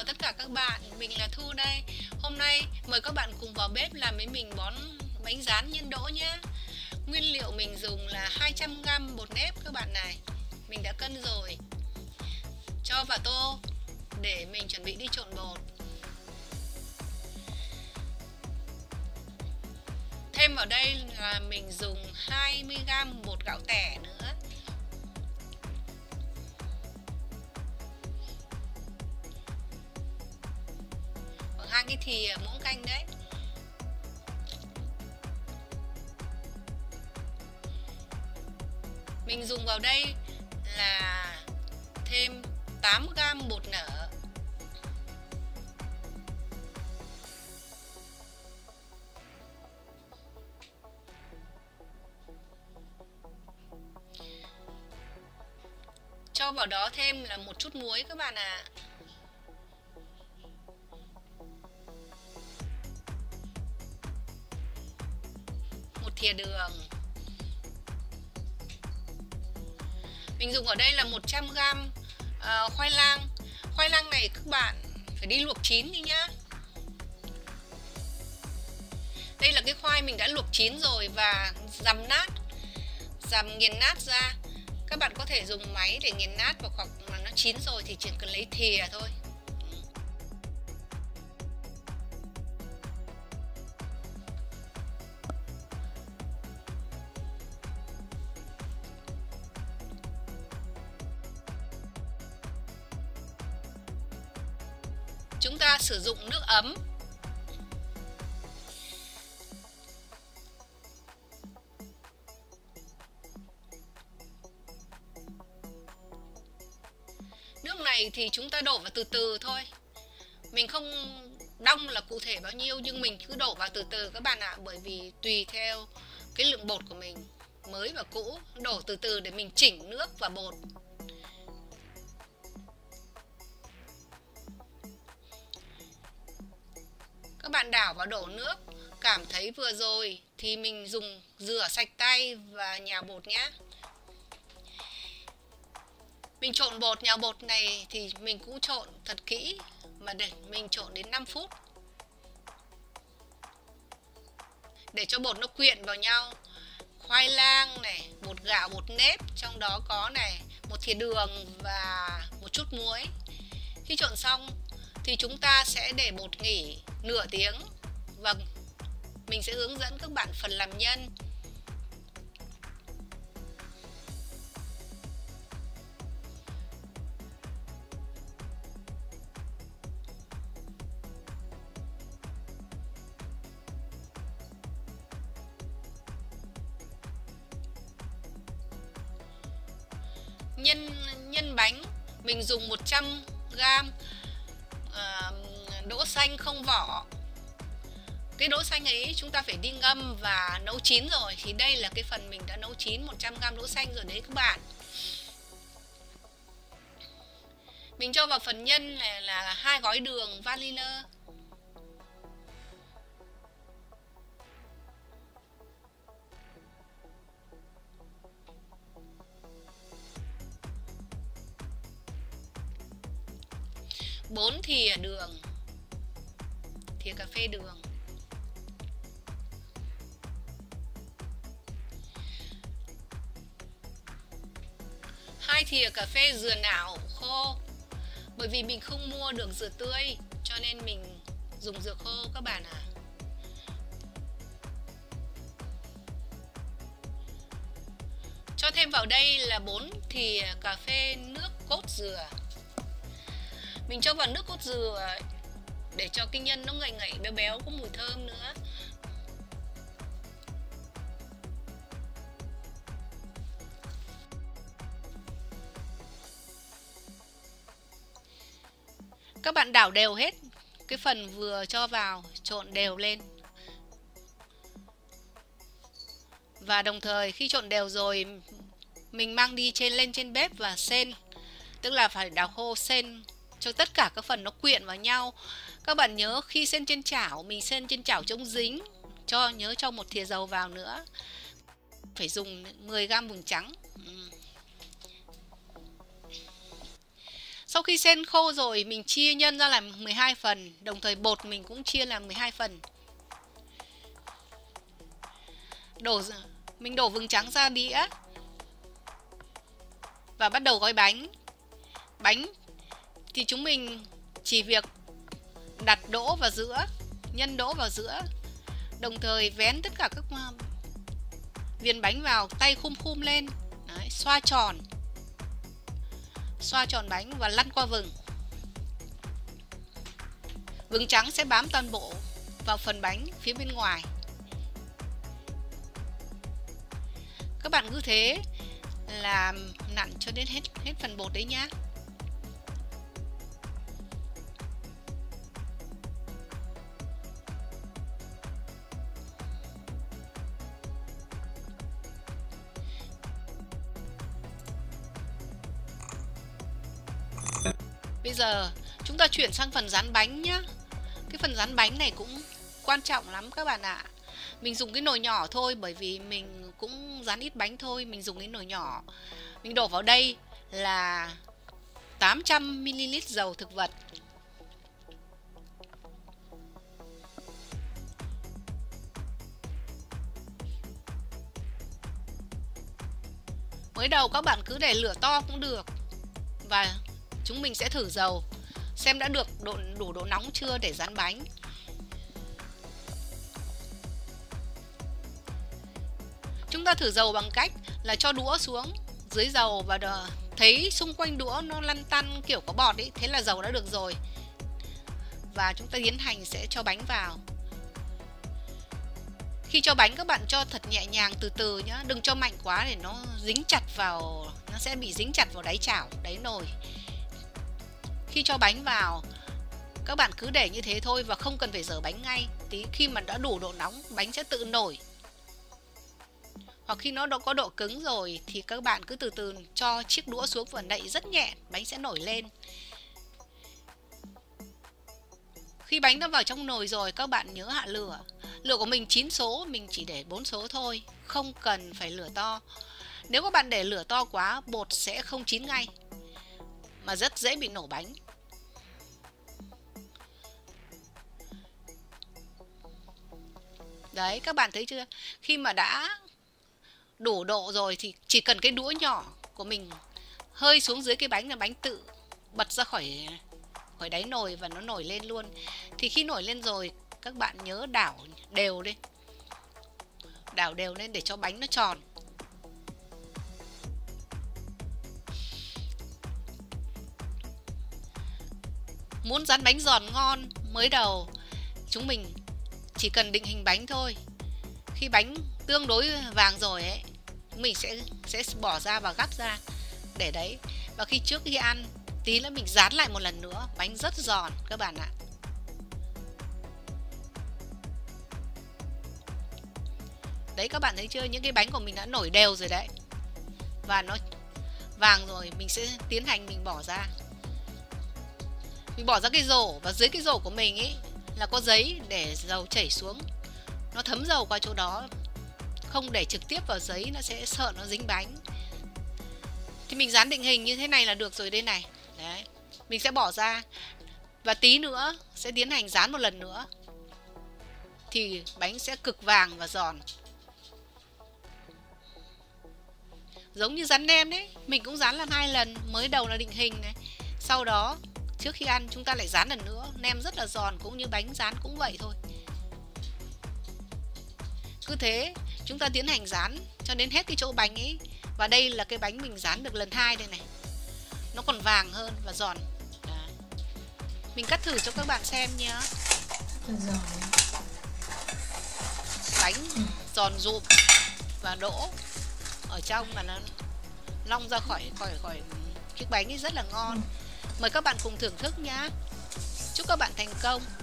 chào tất cả các bạn, mình là Thu đây. Hôm nay mời các bạn cùng vào bếp làm với mình món bánh rán nhân đỗ nhé. Nguyên liệu mình dùng là 200g bột nếp các bạn này. Mình đã cân rồi. Cho vào tô để mình chuẩn bị đi trộn bột. Thêm vào đây là mình dùng 20g bột gạo tẻ nữa. Hai cái thìa muỗng canh đấy. Mình dùng vào đây là thêm 8g bột nở. Cho vào đó thêm là một chút muối các bạn ạ. Thìa đường. Mình dùng ở đây là 100g khoai lang. Khoai lang này các bạn phải đi luộc chín đi nhá. Đây là cái khoai mình đã luộc chín rồi và dằm nát, dằm nghiền nát ra. Các bạn có thể dùng máy để nghiền nát, và hoặc mà nó chín rồi thì chỉ cần lấy thìa thôi. Chúng ta sử dụng nước ấm. Nước này thì chúng ta đổ vào từ từ thôi. Mình không đong là cụ thể bao nhiêu, nhưng mình cứ đổ vào từ từ các bạn ạ. Bởi vì tùy theo cái lượng bột của mình, mới và cũ, đổ từ từ để mình chỉnh nước và bột. Các bạn đảo và đổ nước, cảm thấy vừa rồi thì mình dùng rửa sạch tay và nhào bột nhé. Mình trộn bột, nhào bột này thì mình cũng trộn thật kỹ, mà để mình trộn đến 5 phút. Để cho bột nó quyện vào nhau. Khoai lang này, bột gạo, bột nếp, trong đó có này, một thìa đường và một chút muối. Khi trộn xong thì chúng ta sẽ để bột nghỉ nửa tiếng, và mình sẽ hướng dẫn các bạn phần làm nhân. Nhân bánh mình dùng 100g đỗ xanh không vỏ. Cái đỗ xanh ấy chúng ta phải đi ngâm và nấu chín rồi. Thì đây là cái phần mình đã nấu chín 100g đỗ xanh rồi đấy các bạn. Mình cho vào phần nhân là 2 gói đường vanilla. Thìa đường, thìa cà phê đường. Hai thìa cà phê dừa nảo khô. Bởi vì mình không mua được dừa tươi cho nên mình dùng dừa khô các bạn ạ. Cho thêm vào đây là 4 thìa cà phê nước cốt dừa. Mình cho vào nước cốt dừa để cho cái nhân nó ngậy ngậy béo béo, có mùi thơm nữa. Các bạn đảo đều hết cái phần vừa cho vào, trộn đều lên. Và đồng thời khi trộn đều rồi, mình mang đi lên trên bếp và sên. Tức là phải đảo khô sên cho tất cả các phần nó quyện vào nhau. Các bạn nhớ khi sên trên chảo, mình sên trên chảo chống dính, nhớ cho 1 thìa dầu vào nữa. Phải dùng 10g bùn trắng. Sau khi sên khô rồi mình chia nhân ra làm 12 phần, đồng thời bột mình cũng chia làm 12 phần. Mình đổ vừng trắng ra đĩa và bắt đầu gói bánh. Bánh thì chúng mình chỉ việc đặt đỗ vào giữa, nhân đỗ vào giữa, đồng thời vén tất cả các viên bánh vào, tay khum khum lên. Đấy, xoa tròn bánh và lăn qua vừng. Vừng trắng sẽ bám toàn bộ vào phần bánh phía bên ngoài. Các bạn cứ thế là nặn cho đến hết phần bột đấy nhá. Bây giờ chúng ta chuyển sang phần dán bánh nhá. Cái phần dán bánh này cũng quan trọng lắm các bạn ạ. Mình dùng cái nồi nhỏ thôi, bởi vì mình cũng dán ít bánh thôi. Mình dùng cái nồi nhỏ. Mình đổ vào đây là 800 ml dầu thực vật. Mới đầu các bạn cứ để lửa to cũng được. Và chúng mình sẽ thử dầu xem đã được đủ độ nóng chưa để dán bánh. Chúng ta thử dầu bằng cách là cho đũa xuống dưới dầu và thấy xung quanh đũa nó lăn tăn kiểu có bọt ấy, thế là dầu đã được rồi. Và chúng ta tiến hành sẽ cho bánh vào. Khi cho bánh các bạn cho thật nhẹ nhàng, từ từ nhá, đừng cho mạnh quá để nó dính chặt vào, nó sẽ bị dính chặt vào đáy chảo, đáy nồi. Khi cho bánh vào, các bạn cứ để như thế thôi và không cần phải dở bánh ngay. Tí khi mà đã đủ độ nóng, bánh sẽ tự nổi. Hoặc khi nó đã có độ cứng rồi thì các bạn cứ từ từ cho chiếc đũa xuống và đậy rất nhẹ, bánh sẽ nổi lên. Khi bánh đã vào trong nồi rồi, các bạn nhớ hạ lửa. Lửa của mình 9 số, mình chỉ để 4 số thôi, không cần phải lửa to. Nếu các bạn để lửa to quá, bột sẽ không chín ngay mà rất dễ bị nổ bánh. Đấy, các bạn thấy chưa? Khi mà đã đủ độ rồi thì chỉ cần cái đũa nhỏ của mình hơi xuống dưới cái bánh là bánh tự bật ra khỏi đáy nồi và nó nổi lên luôn. Thì khi nổi lên rồi, các bạn nhớ đảo đều lên. Đảo đều lên để cho bánh nó tròn. Muốn dán bánh giòn ngon, mới đầu chúng mình chỉ cần định hình bánh thôi. Khi bánh tương đối vàng rồi ấy, mình sẽ bỏ ra và gắp ra để đấy. Và khi trước khi ăn, tí nữa mình dán lại một lần nữa, bánh rất giòn các bạn ạ. Đấy, các bạn thấy chưa? Những cái bánh của mình đã nổi đều rồi đấy. Và nó vàng rồi, mình sẽ tiến hành mình bỏ ra. Mình bỏ ra cái rổ, và dưới cái rổ của mình ấy là có giấy để dầu chảy xuống. Nó thấm dầu qua chỗ đó, không để trực tiếp vào giấy, nó sẽ sợ nó dính bánh. Thì mình dán định hình như thế này là được rồi đây này. Đấy, mình sẽ bỏ ra và tí nữa sẽ tiến hành dán một lần nữa thì bánh sẽ cực vàng và giòn. Giống như dán nem đấy, mình cũng dán làm 2 lần. Mới đầu là định hình này, sau đó trước khi ăn chúng ta lại dán lần nữa. Nem rất là giòn, cũng như bánh dán cũng vậy thôi. Cứ thế chúng ta tiến hành dán cho đến hết cái chỗ bánh ấy. Và đây là cái bánh mình dán được lần 2 đây này. Nó còn vàng hơn và giòn. Đấy. Mình cắt thử cho các bạn xem nhé. Bánh giòn rụm và đỗ ở trong mà nó long ra khỏi chiếc bánh ấy, rất là ngon. Mời các bạn cùng thưởng thức nhá. Chúc các bạn thành công.